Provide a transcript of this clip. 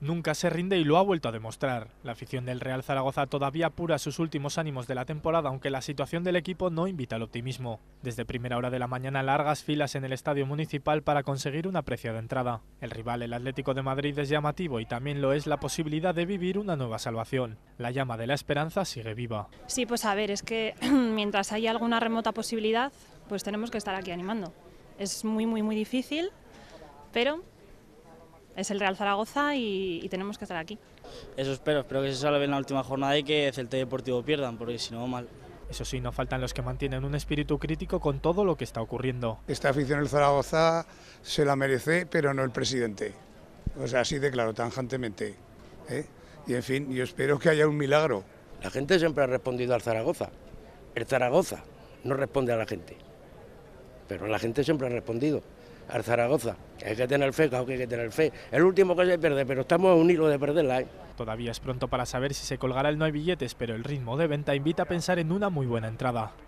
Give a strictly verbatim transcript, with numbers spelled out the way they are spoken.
nunca se rinde y lo ha vuelto a demostrar. La afición del Real Zaragoza todavía apura sus últimos ánimos de la temporada, aunque la situación del equipo no invita al optimismo. Desde primera hora de la mañana, largas filas en el estadio municipal para conseguir una preciada entrada. El rival, el Atlético de Madrid, es llamativo y también lo es la posibilidad de vivir una nueva salvación. La llama de la esperanza sigue viva. Sí, pues a ver, es que mientras haya alguna remota posibilidad, pues tenemos que estar aquí animando. Es muy, muy, muy difícil, pero es el Real Zaragoza y, y tenemos que estar aquí. Eso espero, espero que se salve en la última jornada y que Celta Deportivo pierdan, porque si no, mal. Eso sí, no faltan los que mantienen un espíritu crítico con todo lo que está ocurriendo. Esta afición del Zaragoza se la merece, pero no el presidente. O sea, así de claro, tangentemente, ¿eh? Y en fin, yo espero que haya un milagro. La gente siempre ha respondido al Zaragoza. El Zaragoza no responde a la gente, pero la gente siempre ha respondido al Zaragoza. Hay que tener fe, claro que hay que tener fe. El último que se pierde, pero estamos a un hilo de perderla, ¿eh? Todavía es pronto para saber si se colgará el no hay billetes, pero el ritmo de venta invita a pensar en una muy buena entrada.